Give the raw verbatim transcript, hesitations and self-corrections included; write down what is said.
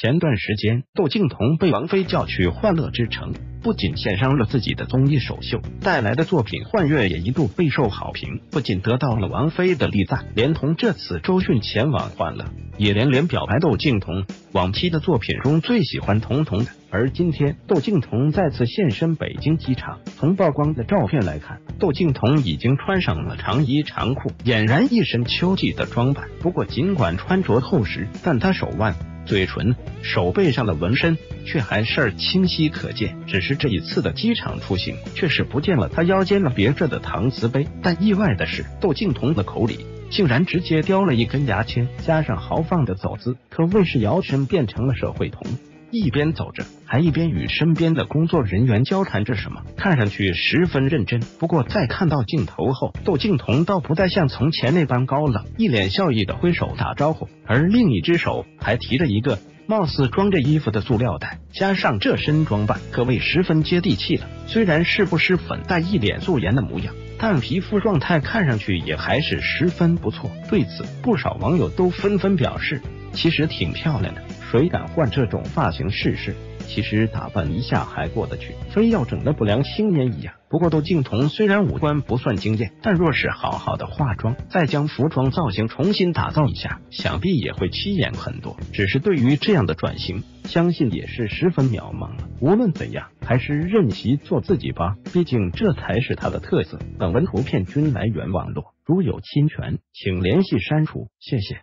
前段时间，窦靖童被王菲叫去《欢乐之城》，不仅献上了自己的综艺首秀，带来的作品《幻月》也一度备受好评，不仅得到了王菲的力赞，连同这次周迅前往《欢乐》，也连连表白窦靖童。往期的作品中最喜欢童童的，而今天窦靖童再次现身北京机场，从曝光的照片来看，窦靖童已经穿上了长衣长裤，俨然一身秋季的装扮。不过尽管穿着厚实，但他手腕、 嘴唇、手背上的纹身却还是清晰可见，只是这一次的机场出行却是不见了他腰间了别着的搪瓷杯。但意外的是，窦靖童的口里竟然直接叼了一根牙签，加上豪放的走姿，可谓是摇身变成了社会童。一边走着，还一边与身边的工作人员交谈着什么，看上去十分认真。不过在看到镜头后，窦靖童倒不再像从前那般高冷，一脸笑意的挥手打招呼，而另一只手还提着一个貌似装着衣服的塑料袋。加上这身装扮，可谓十分接地气了。虽然是不施粉，但一脸素颜的模样， 但皮肤状态看上去也还是十分不错，对此不少网友都纷纷表示，其实挺漂亮的，谁敢换这种发型试试？其实打扮一下还过得去，非要整得不良青年一样。不过窦靖童虽然五官不算惊艳，但若是好好的化妆，再将服装造型重新打造一下，想必也会起眼很多。只是对于这样的转型， 相信也是十分渺茫了。无论怎样，还是任其做自己吧，毕竟这才是他的特色。本文图片均来源网络，如有侵权，请联系删除，谢谢。